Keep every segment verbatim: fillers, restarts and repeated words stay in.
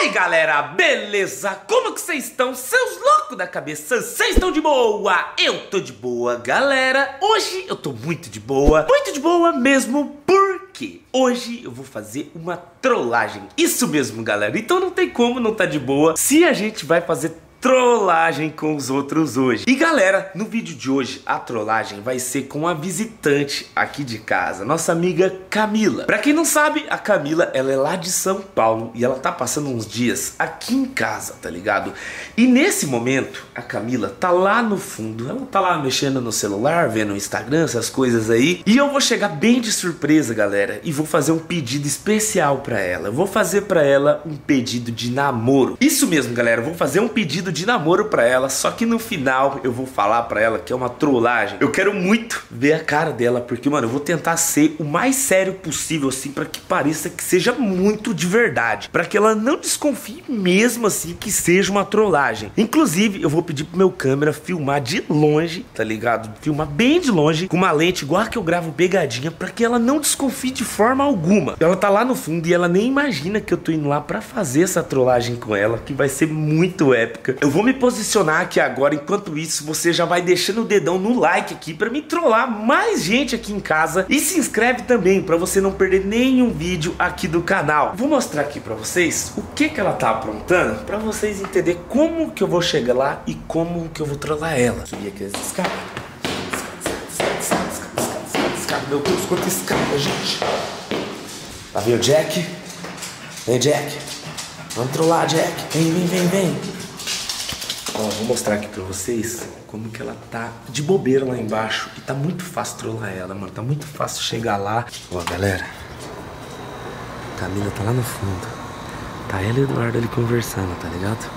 E aí galera, beleza? Como que vocês estão? Seus loucos da cabeça, vocês estão de boa? Eu tô de boa, galera. Hoje eu tô muito de boa, muito de boa mesmo, porque hoje eu vou fazer uma trollagem. Isso mesmo, galera, então não tem como não tá de boa se a gente vai fazer trollagem com os outros hoje. E galera, no vídeo de hoje a trollagem vai ser com a visitante aqui de casa, nossa amiga Camila. Pra quem não sabe, a Camila, ela é lá de São Paulo e ela tá passando uns dias aqui em casa, tá ligado? E nesse momento, a Camila tá lá no fundo, ela tá lá mexendo no celular, vendo o Instagram, essas coisas aí. E eu vou chegar bem de surpresa, galera, e vou fazer um pedido especial pra ela. Eu vou fazer pra ela um pedido de namoro. Isso mesmo, galera, eu vou fazer um pedido de namoro pra ela, só que no final eu vou falar pra ela que é uma trollagem. Eu quero muito ver a cara dela, porque, mano, eu vou tentar ser o mais sério possível, assim, pra que pareça que seja muito de verdade, pra que ela não desconfie mesmo, assim, que seja uma trollagem. Inclusive, eu vou pedir pro meu câmera filmar de longe, tá ligado? Filmar bem de longe, com uma lente igual a que eu gravo pegadinha, pra que ela não desconfie de forma alguma. Ela tá lá no fundo e ela nem imagina que eu tô indo lá pra fazer essa trollagem com ela, que vai ser muito épica. Eu vou me posicionar aqui agora. Enquanto isso, você já vai deixando o dedão no like aqui pra me trollar mais gente aqui em casa. E se inscreve também pra você não perder nenhum vídeo aqui do canal. Vou mostrar aqui pra vocês o que que ela tá aprontando, pra vocês entenderem como que eu vou chegar lá e como que eu vou trollar ela. Subir aqui as escadas. Meu Deus, quanta escada, gente. Lá vem o Jack. Vem, Jack. Vamos trollar, Jack. Vem, vem, vem, vem. Ó, vou mostrar aqui pra vocês como que ela tá de bobeira lá embaixo. E tá muito fácil trollar ela, mano. Tá muito fácil chegar lá. Ó, galera, a Camila tá lá no fundo. Tá ela e o Eduardo ali conversando, tá ligado?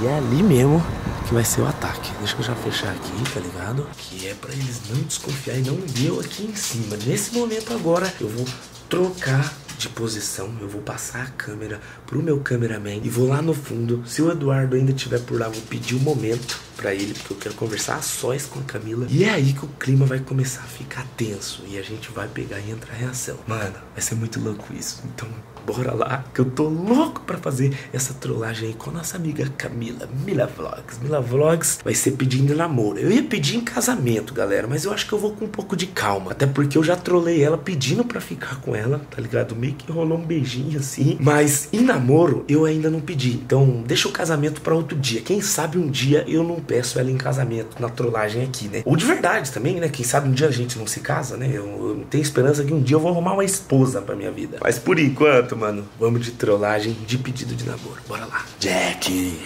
E é ali mesmo que vai ser o ataque. Deixa eu já fechar aqui, tá ligado? Que é pra eles não desconfiarem. Não deu aqui em cima. Nesse momento agora eu vou trocar de posição, eu vou passar a câmera pro meu cameraman e vou lá no fundo. Se o Eduardo ainda estiver por lá, vou pedir um momento pra ele, porque eu quero conversar a sós com a Camila. E é aí que o clima vai começar a ficar tenso e a gente vai pegar e entrar em ação. Mano, vai ser muito louco isso. Então bora lá, que eu tô louco pra fazer essa trollagem aí com a nossa amiga Camila. Milavlogs, Milavlogs vai ser pedindo namoro. Eu ia pedir em casamento, galera, mas eu acho que eu vou com um pouco de calma, até porque eu já trolei ela pedindo pra ficar com ela, tá ligado? Meio que rolou um beijinho assim, mas em namoro eu ainda não pedi. Então deixa o casamento pra outro dia. Quem sabe um dia eu não peço ela em casamento na trollagem aqui, né? Ou de verdade também, né? Quem sabe um dia a gente não se casa, né? Eu, eu tenho esperança que um dia eu vou arrumar uma esposa pra minha vida. Mas por enquanto, mano, vamos de trollagem, de pedido de namoro. Bora lá, Jack.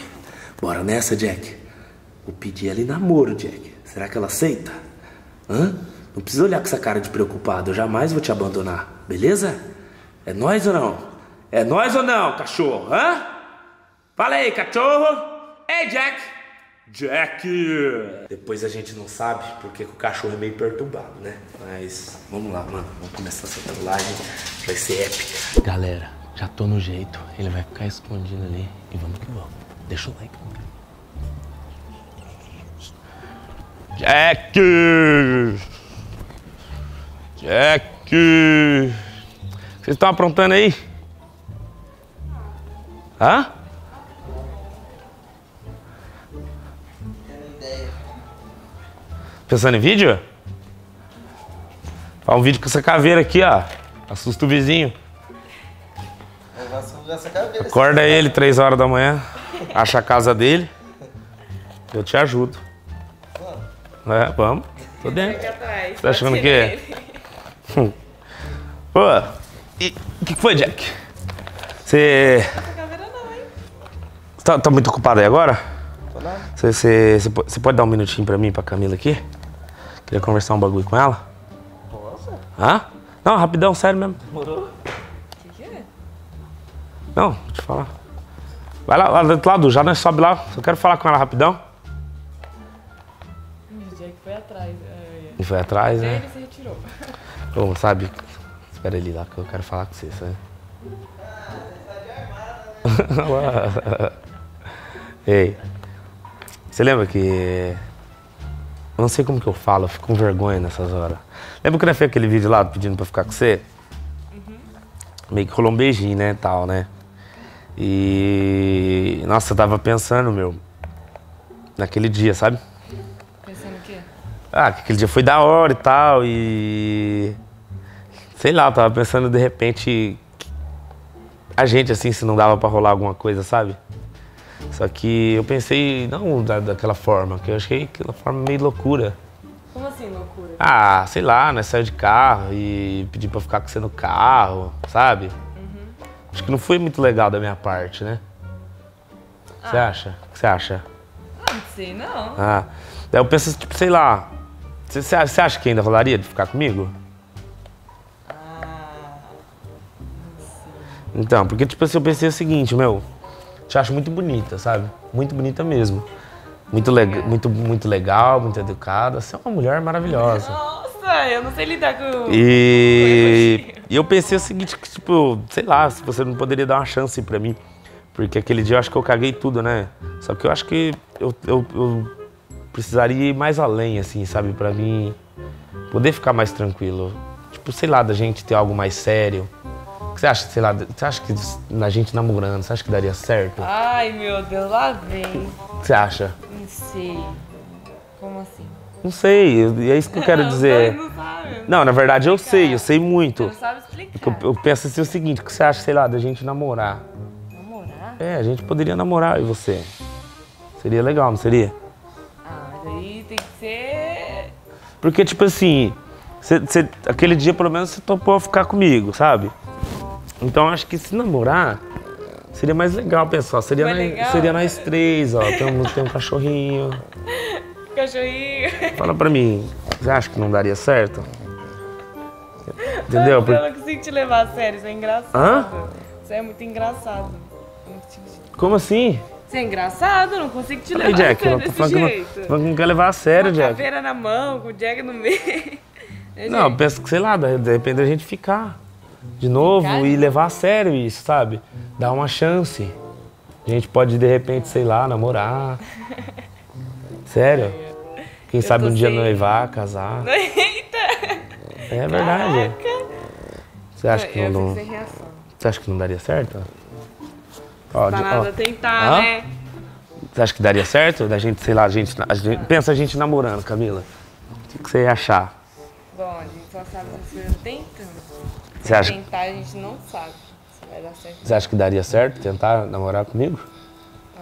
Bora nessa, Jack. Vou pedir ela em namoro, Jack. Será que ela aceita? Hã? Não precisa olhar com essa cara de preocupado. Eu jamais vou te abandonar, beleza? É nós ou não? É nós ou não, cachorro? Hã? Fala aí, cachorro. Ei, Jack. Jack. Depois a gente não sabe porque o cachorro é meio perturbado, né? Mas vamos lá, mano. Vamos começar essa trollagem. Vai ser épica. Galera, já tô no jeito. Ele vai ficar escondido ali. E vamos que vamos. Deixa o like. Jack. Jack. Vocês estão aprontando aí? Hã? Pensando em vídeo? Faz um vídeo com essa caveira aqui, ó. Assusta o vizinho. Acorda ele três horas da manhã. Acha a casa dele. Eu te ajudo. É, vamos. Tô dentro. Tá achando o quê? Pô. O que, que foi, Jack? Você... Tá, tá muito ocupado aí agora? Tô lá. Você pode dar um minutinho pra mim, pra Camila aqui? Queria conversar um bagulho com ela? Posso? Hã? Não, rapidão, sério mesmo. Demorou? O que que é? Não, vou te falar. Vai lá, lá do outro lado, já não sobe lá. Só quero falar com ela rapidão. O Jack foi atrás. Ele foi atrás, né? Ele se retirou. Pô, sabe... Espera ele lá, que eu quero falar com você, sabe? Ah, você tá de armada, né? Ei, você lembra que... Eu não sei como que eu falo, eu fico com vergonha nessas horas. Lembra que eu fiz aquele vídeo lá pedindo pra ficar com você? Uhum. Meio que rolou um beijinho, né, tal, né? E... Nossa, eu tava pensando, meu, naquele dia, sabe? Pensando o quê? Ah, aquele dia foi da hora e tal, e... Sei lá, eu tava pensando, de repente, a gente, assim, se não dava pra rolar alguma coisa, sabe? Só que eu pensei, não da, daquela forma, que eu achei aquela forma meio loucura. Como assim loucura? Ah, sei lá, né? Saiu de carro e pedi pra ficar com você no carro, sabe? Uhum. Acho que não foi muito legal da minha parte, né? Ah. Você acha? O que você acha? Ah, não sei, não. Ah, daí eu penso, tipo, sei lá, você, você acha que ainda rolaria de ficar comigo? Ah, não sei. Então, porque, tipo assim, eu pensei o seguinte, meu... Te acho muito bonita, sabe? Muito bonita mesmo. Muito, lega muito, muito legal, muito educada. Você é uma mulher maravilhosa. Nossa, eu não sei lidar com... E, e eu pensei o seguinte, que, tipo, sei lá, se você não poderia dar uma chance pra mim. Porque aquele dia eu acho que eu caguei tudo, né? Só que eu acho que eu, eu, eu precisaria ir mais além, assim, sabe? Pra mim poder ficar mais tranquilo. Tipo, sei lá, da gente ter algo mais sério. Você acha, sei lá, você acha que na gente namorando, você acha que daria certo? Ai, meu Deus, lá vem. O que você acha? Não sei. Como assim? Não sei, é isso que eu quero dizer. Não, sabe. Não, na verdade eu sei, eu sei muito. Não sabe explicar. Eu, eu penso assim o seguinte, o que você acha, sei lá, da gente namorar? Namorar? É, a gente poderia namorar, e você? Seria legal, não seria? Ah, mas aí tem que ser... Porque, tipo assim, você, você, aquele dia pelo menos você topou ficar comigo, sabe? Então, acho que se namorar, seria mais legal, pessoal. Seria, na, legal, seria nós três, ó. Tem um, tem um cachorrinho. Cachorrinho. Fala pra mim, você acha que não daria certo? Entendeu? Eu Por... não consigo te levar a sério, isso é engraçado. Hã? Isso é muito engraçado. Como assim? Isso é engraçado, não consigo te levar aí, Jack, a sério desse jeito. Não, tô falando que não quer levar a sério, uma Jack. Com a caveira na mão, com o Jack no meio. É, não, eu penso que, sei lá, de repente a gente ficar. De novo, Cara, e levar a sério isso, sabe? Dar uma chance. A gente pode, de repente, sei lá, namorar. Sério? Quem eu sabe um dia sem... noivar, casar. Eita! É verdade. Caraca. Você acha que eu não... Eu fico sem reação. Você acha que não daria certo? Ó, tá de... nada ó. tentar, Hã? né? Você acha que daria certo? Da gente, sei lá, a gente... A gente... Pensa a gente namorando, Camila. O que você ia achar? Bom, a gente só sabe se eu tentando. Você acha... Tentar a gente não sabe se vai dar certo. Você acha que daria certo tentar namorar comigo? Ah.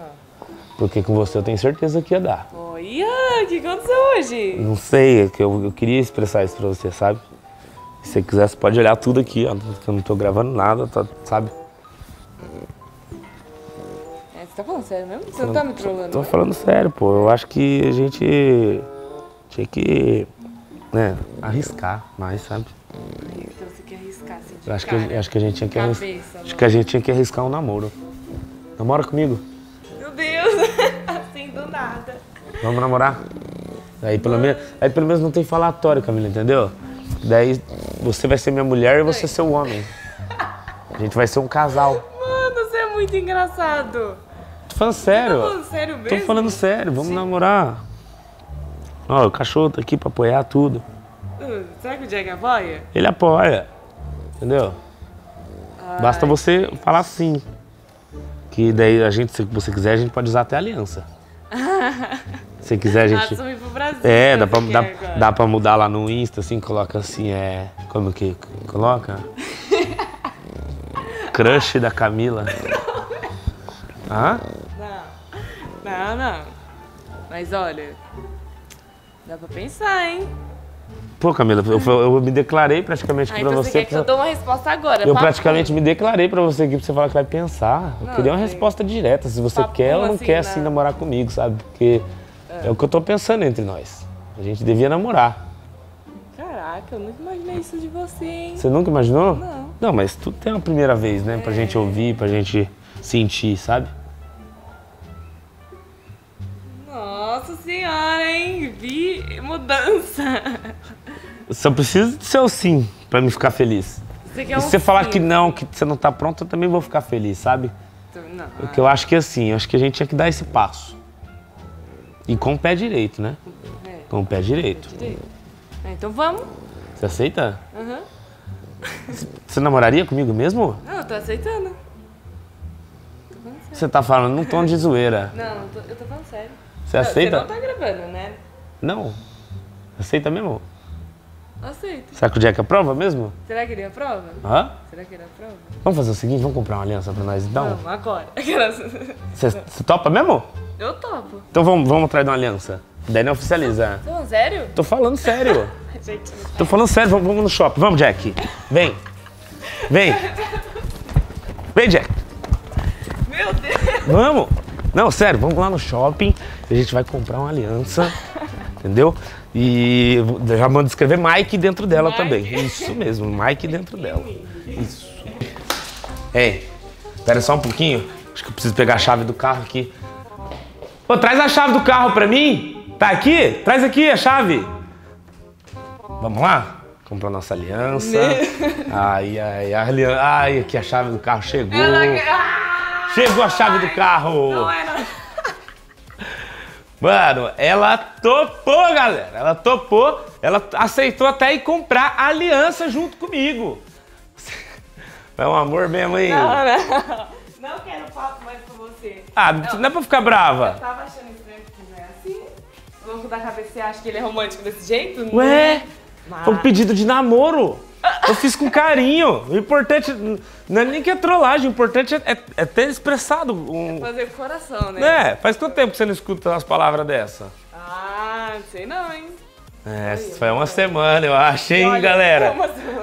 Porque com você eu tenho certeza que ia dar. Olha, o que aconteceu hoje? Não sei, é que eu, eu queria expressar isso pra você, sabe? Se você quiser, você pode olhar tudo aqui, ó. Eu não tô gravando nada, tá, sabe? É, você tá falando sério mesmo? Você não tá me trollando? Tô falando sério, pô. Eu acho que a gente tinha que, né, arriscar mais, sabe? Então você quer arriscar, assim, de eu acho, cara, que, eu acho que a gente tinha que arriscar. Acho que a gente tinha que arriscar um namoro. Namora comigo? Meu Deus, assim do nada. Vamos namorar? Aí pelo, me... Aí pelo menos não tem falatório, Camila, entendeu? Daí você vai ser minha mulher e você ser o homem. A gente vai ser um casal. Mano, você é muito engraçado. Tô falando sério. Tô falando sério mesmo? Tô falando sério, vamos Sim. namorar. Ó, o cachorro tá aqui pra apoiar tudo. Será que o Jack apoia? Ele apoia, entendeu? Ai, Basta você gente. falar sim. Que daí a gente, se você quiser, a gente pode usar até a aliança. Se quiser, a gente... Assume pro Brasil. É, dá pra, dá, dá pra mudar lá no Insta, assim, coloca assim, é... Como que coloca? Crush da Camila. Não. Hã? Não, não, não. Mas olha, dá pra pensar, hein? Pô, Camila, eu, eu, eu me declarei praticamente ah, aqui pra então você. Você quer que eu dê uma resposta agora? Eu praticamente pum. me declarei pra você aqui pra você falar que vai pensar. Eu não, queria uma não, resposta direta, se você quer ou não assim, quer, assim, não. namorar comigo, sabe? Porque é. é o que eu tô pensando entre nós. A gente devia namorar. Caraca, eu nunca imaginei isso de você, hein? Você nunca imaginou? Não. Não, mas tudo tem uma primeira vez, né? É. Pra gente ouvir, pra gente sentir, sabe? Nossa senhora, hein? Vi mudança. Só preciso do seu sim pra me ficar feliz. Você quer e se um você sim. falar que não, que você não tá pronto, eu também vou ficar feliz, sabe? Não. Porque eu acho que assim, acho que a gente tinha que dar esse passo. E com o pé direito, né? É. Com o pé direito. Com o pé direito. É, então vamos. Você aceita? Aham. Uhum. Você namoraria comigo mesmo? Não, eu tô aceitando. Tô Você tá falando num tom de zoeira. Não, eu tô, eu tô falando sério. Você não, aceita? Você não tá gravando, né? Não. Aceita mesmo? Aceito. Será que o Jack aprova mesmo? Será que ele aprova? Hã? Será que ele aprova? Vamos fazer o seguinte, vamos comprar uma aliança pra nós então? Vamos, agora. Você topa mesmo? Eu topo. Então vamos, vamos atrás de uma aliança. Daí não oficializa. Tô falando sério? Tô falando sério. Gente, tô falando sério, vamos, vamos no shopping. Vamos, Jack. Vem. Vem. Vem, Jack. Meu Deus. Vamos. Não, sério, vamos lá no shopping. A gente vai comprar uma aliança. Entendeu? E já mando escrever Mike dentro dela Mike. Também. Isso mesmo, Mike dentro dela. Isso. Ei, espera só um pouquinho. Acho que eu preciso pegar a chave do carro aqui. Pô, traz a chave do carro pra mim. Tá aqui? Traz aqui a chave. Vamos lá? Comprar nossa aliança. Ai, ai, ai. Ai, aqui a chave do carro chegou. Chegou a chave do carro. Não é, não. Mano, ela topou, galera. Ela topou, ela aceitou até ir comprar a aliança junto comigo. É um amor mesmo, hein? Não, não. Não quero papo mais com você. Ah, não, não é pra ficar brava. Eu tava achando estranho que não é assim. O louco da cabeça, você acha que ele é romântico desse jeito? Não. Ué, mas... foi um pedido de namoro. Eu fiz com carinho. O importante não é nem que é trollagem, o importante é, é, é ter expressado um... É fazer com o coração, né? É, faz quanto tempo que você não escuta umas palavras dessa? Ah, não sei não, hein? É, olha, foi uma semana, eu acho, hein, olha, galera?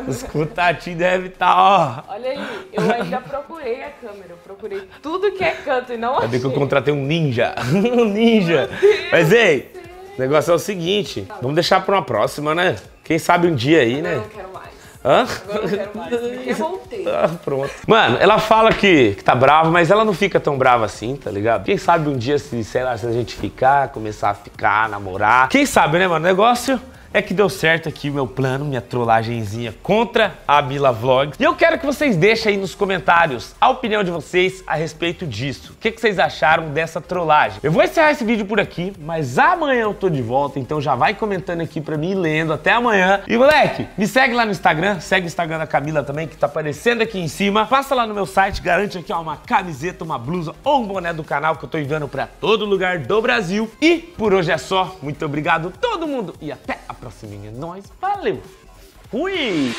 Escutar a ti deve estar, tá, ó... Olha aí, eu ainda procurei a câmera, eu procurei tudo que é canto e não achei. Sabe que eu contratei um ninja, um ninja. Mas, ei, o negócio é o seguinte, tá, vamos deixar pra uma próxima, né? Quem sabe um dia aí, ah, né? Não, eu quero mais. Hã? Agora eu quero mais, porque eu voltei. Ah, pronto. Mano, ela fala que, que tá brava, mas ela não fica tão brava assim, tá ligado? Quem sabe um dia, se, sei lá, se a gente ficar, começar a ficar, namorar. Quem sabe, né, mano? O negócio é que deu certo aqui o meu plano, minha trollagenzinha contra a Milavlogs. E eu quero que vocês deixem aí nos comentários a opinião de vocês a respeito disso. O que, que vocês acharam dessa trollagem? Eu vou encerrar esse vídeo por aqui, mas amanhã eu tô de volta, então já vai comentando aqui pra mim, lendo até amanhã. E moleque, me segue lá no Instagram, segue o Instagram da Camila também, que tá aparecendo aqui em cima. Passa lá no meu site, garante aqui ó, uma camiseta, uma blusa ou um boné do canal que eu tô enviando pra todo lugar do Brasil. E por hoje é só, muito obrigado todo mundo e até a próxima. Próxima, nós, valeu! Fui!